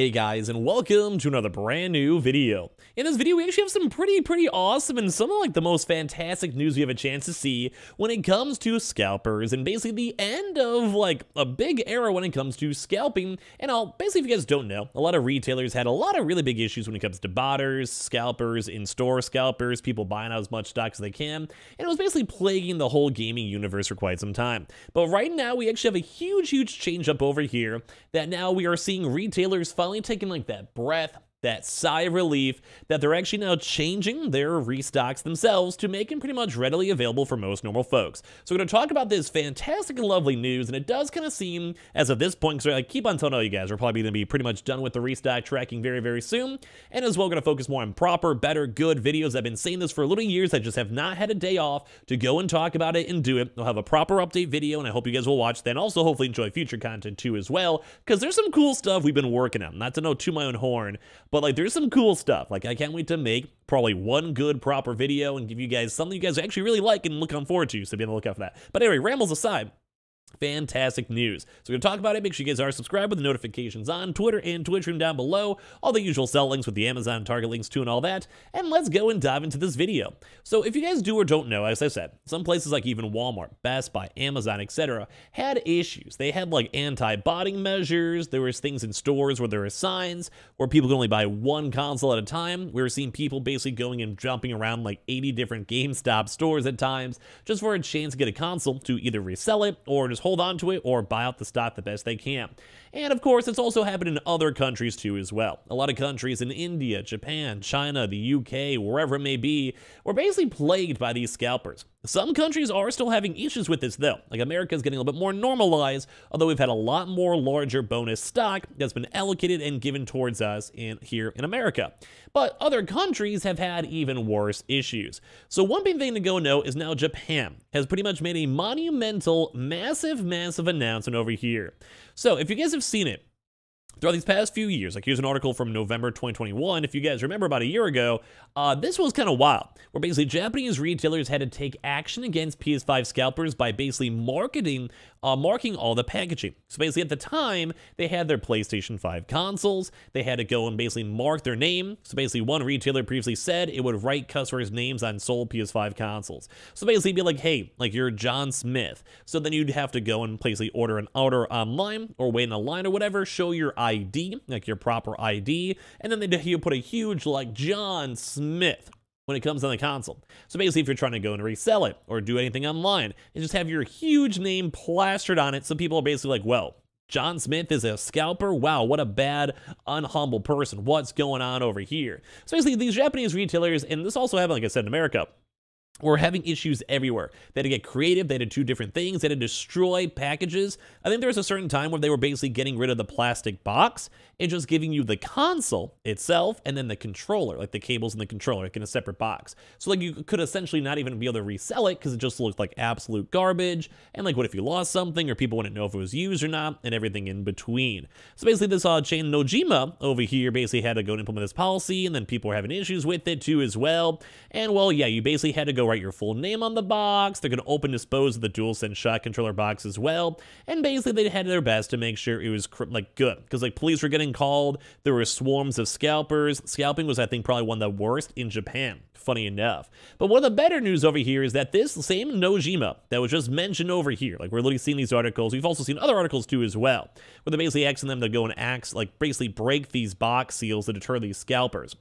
Hey guys, and welcome to another brand new video. In this video, we actually have some pretty awesome and some of like the most fantastic news we have a chance to see when it comes to scalpers and basically the end of like a big era when it comes to scalping. And all basically, if you guys don't know, a lot of retailers had a lot of really big issues when it comes to botters, scalpers, in-store scalpers, people buying out as much stock as they can, and it was basically plaguing the whole gaming universe for quite some time. But right now, we actually have a huge change up over here that now we are seeing retailers finally taking like that breath, that sigh of relief, that they're actually now changing their restocks themselves to make them pretty much readily available for most normal folks. So we're going to talk about this fantastic and lovely news, and it does kind of seem as of this point, because I keep on telling all you guys, we're probably going to be pretty much done with the restock tracking very soon, and as well going to focus more on proper, better, good videos. I've been saying this for little years, I just have not had a day off to go and talk about it and do it. We'll have a proper update video, and I hope you guys will watch that, and also hopefully enjoy future content too as well, because there's some cool stuff we've been working on. Not to know to my own horn, but like there's some cool stuff. Like I can't wait to make probably one good proper video and give you guys something you guys actually really like and look on forward to. So be on the lookout for that. But anyway, rambles aside, fantastic news. So we're gonna talk about it. Make sure you guys are subscribed with the notifications on Twitter and Twitch room down below, all the usual sell links with the Amazon, Target links too and all that, and let's go and dive into this video. So if you guys do or don't know, as I said, some places like even Walmart, Best Buy, Amazon, etc. had issues. They had like anti-botting measures. There was things in stores where there were signs where people could only buy one console at a time. We were seeing people basically going and jumping around like 80 different GameStop stores at times just for a chance to get a console to either resell it or just hold on to it or buy out the stock the best they can. And of course, it's also happened in other countries too as well. A lot of countries in India, Japan, China, the UK, wherever it may be, were basically plagued by these scalpers. Some countries are still having issues with this though. Like America is getting a little bit more normalized, although we've had a lot more larger bonus stock that's been allocated and given towards us in here in America. But other countries have had even worse issues. So one big thing to go know is now Japan has pretty much made a monumental, massive announcement over here. So if you guys have seen it, throughout these past few years, like here's an article from November 2021, if you guys remember about a year ago, this was kind of wild, where basically Japanese retailers had to take action against PS5 scalpers by basically marking all the packaging. So basically at the time, they had their PlayStation 5 consoles, they had to go and basically mark their name. So basically one retailer previously said it would write customers' names on sold PS5 consoles. So basically be like, hey, like you're John Smith. So then you'd have to go and basically order an order online or wait in a line or whatever, show your ID, like your proper ID, and then you put a huge like John Smith when it comes on the console. So basically if you're trying to go and resell it or do anything online, and just have your huge name plastered on it, so people are basically like, well, John Smith is a scalper? Wow, what a bad, unhumble person. What's going on over here? So basically these Japanese retailers, and this also happened, like I said, in America, we're having issues everywhere. They had to get creative. They had to do different things. They had to destroy packages. I think there was a certain time where they were basically getting rid of the plastic box and just giving you the console itself and then the controller, like the cables and the controller, like in a separate box. So like you could essentially not even be able to resell it because it just looked like absolute garbage. And like, what if you lost something or people wouldn't know if it was used or not and everything in between. So basically this chain Nojima over here basically had to go and implement this policy, and then people were having issues with it too as well. And well, yeah, you basically had to go write your full name on the box. They're going to open dispose of the DualSense shot controller box as well. And basically they had their best to make sure it was like good, because like police were getting called. There were swarms of scalpers. Scalping was, I think, probably one of the worst in Japan, funny enough. But one of the better news over here is that this same Nojima that was just mentioned over here, like we're literally seeing these articles. We've also seen other articles too as well, where they're basically asking them to go and axe, like basically break these box seals to deter these scalpers.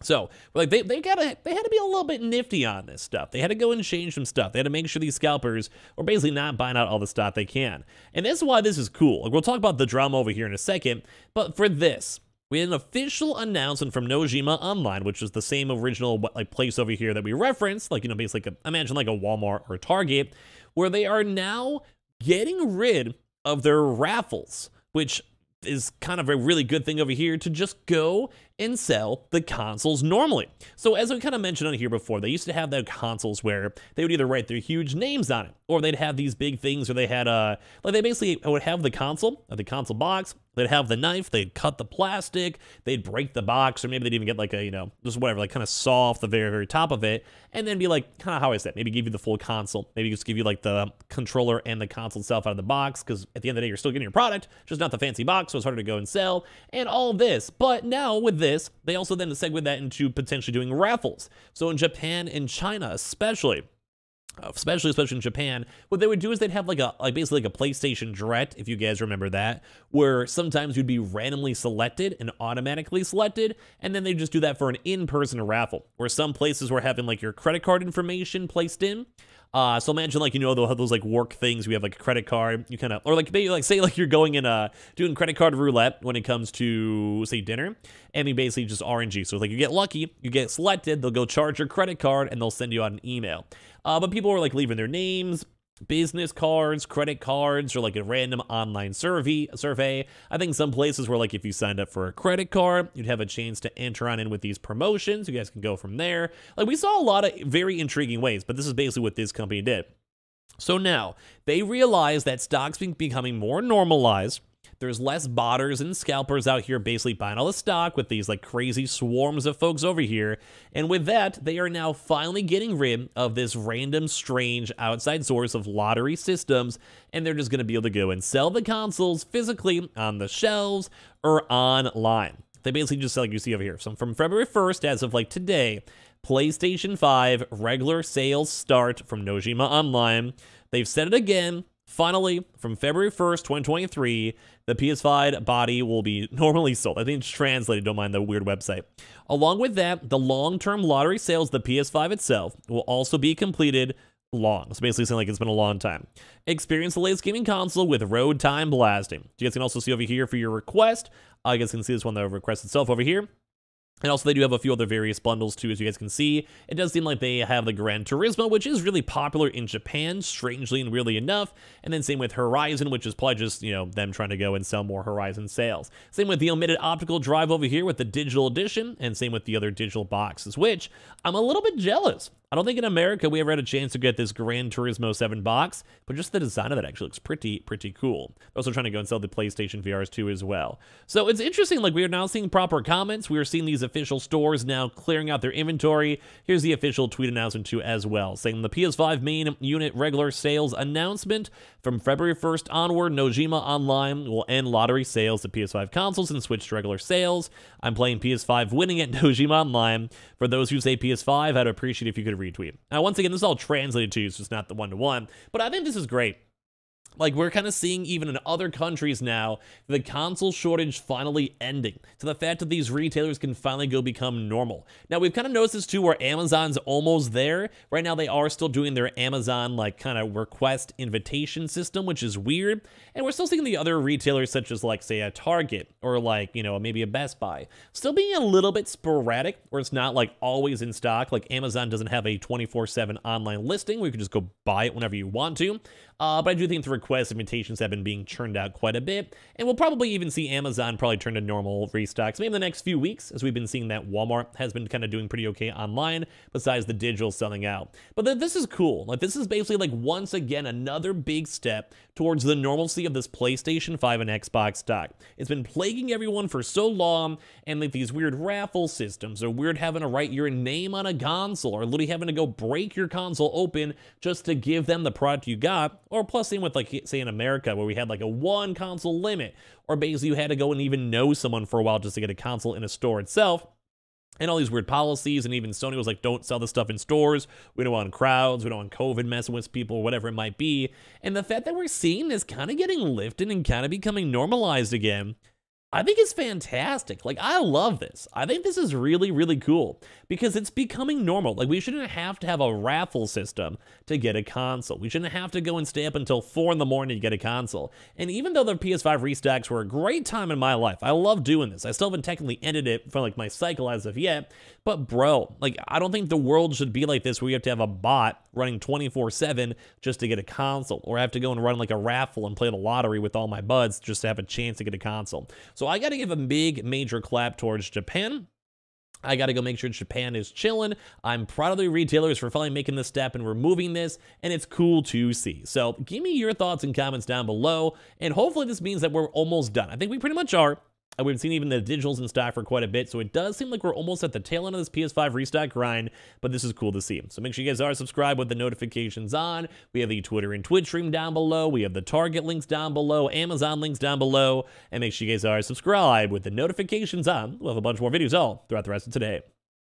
So like they had to be a little bit nifty on this stuff. They had to go and change some stuff. They had to make sure these scalpers are basically not buying out all the stock they can. And that's why this is cool. Like, we'll talk about the drama over here in a second, but for this, we had an official announcement from Nojima Online, which was the same original like place over here that we referenced, like, you know, basically like a, imagine like a Walmart or a Target, where they are now getting rid of their raffles, which is kind of a really good thing over here to just go and sell the consoles normally. So as we kind of mentioned on here before, they used to have their consoles where they would either write their huge names on it, or they'd have these big things where they had like they basically would have the console box, they'd have the knife, they'd cut the plastic, they'd break the box, or maybe they'd even get like a, you know, just whatever, like kind of saw off the very, very top of it, and then be like, kind of how is that? Maybe give you the full console, maybe just give you like the controller and the console itself out of the box, because at the end of the day, you're still getting your product, just not the fancy box, so it's harder to go and sell, and all this. But now with this, they also then segue that into potentially doing raffles. So in Japan and China, especially in Japan, what they would do is they'd have like a, basically like a PlayStation Direct, if you guys remember that, where sometimes you'd be randomly selected and automatically selected, and then they just do that for an in-person raffle, where some places were having like your credit card information placed in. So imagine like, you know, they'll have those like work things. We have like a credit card, you kind of, or like maybe like say like you're going in doing credit card roulette when it comes to say dinner, and you basically just RNG. So like you get lucky, you get selected, they'll go charge your credit card and they'll send you out an email. But people were like leaving their names, business cards, credit cards, or like a random online survey. I think some places were like if you signed up for a credit card, you'd have a chance to enter on in with these promotions. You guys can go from there. Like we saw a lot of very intriguing ways, but this is basically what this company did. So now they realize that stocks becoming more normalized. There's less botters and scalpers out here basically buying all the stock with these like crazy swarms of folks over here. And with that, they are now finally getting rid of this random, strange outside source of lottery systems. And they're just going to be able to go and sell the consoles physically on the shelves or online. They basically just sell, like you see over here. So from February 1st, as of like today, PlayStation 5 regular sales start from Nojima Online. They've said it again. Finally, from February 1st, 2023, the PS5 body will be normally sold. I think it's translated, don't mind the weird website. Along with that, the long-term lottery sales, the PS5 itself, will also be completed long. So basically saying like it's been a long time. Experience the latest gaming console with road time blasting. You guys can also see over here for your request. You guys can see this one, the request itself over here. And also they do have a few other various bundles too, as you guys can see. It does seem like they have the Gran Turismo, which is really popular in Japan, strangely and weirdly enough. And then same with Horizon, which is probably just, you know, them trying to go and sell more Horizon sales. Same with the omitted optical drive over here with the digital edition, and same with the other digital boxes, which I'm a little bit jealous. I don't think in America we ever had a chance to get this Gran Turismo 7 box, but just the design of that actually looks pretty cool. They're also trying to go and sell the PlayStation VRs too as well. So it's interesting, like we are now seeing proper comments. We are seeing these official stores now clearing out their inventory. Here's the official tweet announcement too as well, saying the PS5 main unit regular sales announcement from February 1st onward, Nojima Online will end lottery sales to PS5 consoles and switch to regular sales. I'm playing PS5 winning at Nojima Online. For those who say PS5, I'd appreciate if you could retweet. Now, once again, this is all translated to you, so it's not the one-to-one, but I think this is great. Like, we're kind of seeing even in other countries now, the console shortage finally ending to the fact that these retailers can finally go become normal. Now, we've kind of noticed this too, where Amazon's almost there. Right now, they are still doing their Amazon, like, kind of request invitation system, which is weird. And we're still seeing the other retailers, such as, like, say, a Target or, like, you know, maybe a Best Buy, still being a little bit sporadic, where it's not, like, always in stock. Like, Amazon doesn't have a 24/7 online listing where you can just go buy it whenever you want to. But I do think the request invitations have been being churned out quite a bit, and we'll probably even see Amazon probably turn to normal restocks maybe in the next few weeks, as we've been seeing that Walmart has been kind of doing pretty okay online besides the digital selling out. But this is cool. Like, this is basically like once again another big step towards the normalcy of this PlayStation 5 and Xbox stock. It's been plaguing everyone for so long, and like these weird raffle systems, or weird having to write your name on a console, or literally having to go break your console open just to give them the product you got. Or plus, same with, like, say in America, where we had like a one console limit, or basically you had to go and even know someone for a while just to get a console in a store itself. And all these weird policies, and even Sony was like, don't sell this stuff in stores. We don't want crowds. We don't want COVID messing with people, whatever it might be. And the fact that we're seeing this kind of getting lifted and kind of becoming normalized again, I think it's fantastic. Like, I love this. I think this is really, really cool because it's becoming normal. Like, we shouldn't have to have a raffle system to get a console. We shouldn't have to go and stay up until 4 in the morning to get a console. And even though the PS5 restocks were a great time in my life, I love doing this. I still haven't technically ended it for like my cycle as of yet, but bro, like, I don't think the world should be like this where you have to have a bot running 24/7 just to get a console, or I have to go and run like a raffle and play the lottery with all my buds just to have a chance to get a console. So So I got to give a big, major clap towards Japan. I got to go make sure Japan is chilling. I'm proud of the retailers for finally making this step and removing this, and it's cool to see. So give me your thoughts and comments down below, and hopefully this means that we're almost done. I think we pretty much are. We've seen even the digitals in stock for quite a bit, so it does seem like we're almost at the tail end of this PS5 restock grind, but this is cool to see. So make sure you guys are subscribed with the notifications on. We have the Twitter and Twitch stream down below. We have the Target links down below, Amazon links down below, and make sure you guys are subscribed with the notifications on. We'll have a bunch more videos all throughout the rest of today.